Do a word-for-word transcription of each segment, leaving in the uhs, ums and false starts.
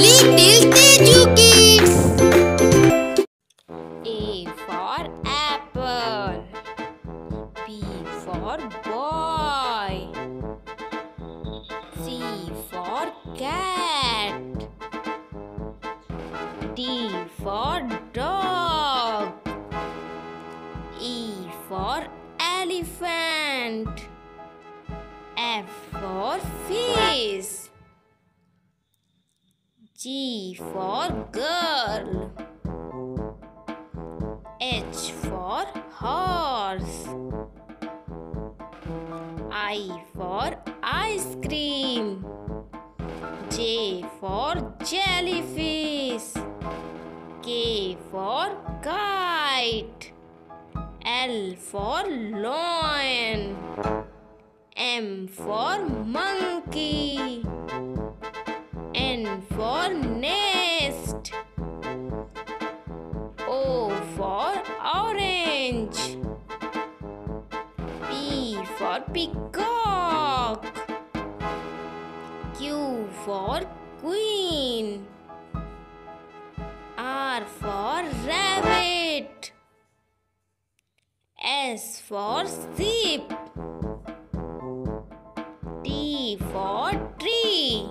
Little Teju Kids. A for apple, B for boy, C for cat, D for dog, E for elephant, F for fish, G for girl, H for horse, I for ice cream, J for jellyfish, K for kite, L for lion, M for monkey, N for nest, O for orange, P for peacock, Q for queen, R for rabbit, S for sheep, T for tree,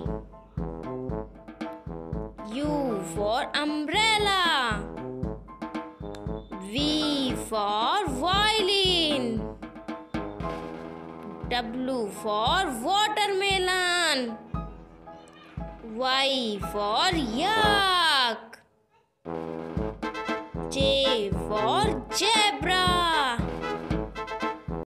U for umbrella, V for violin, W for watermelon, Y for yak, J for zebra.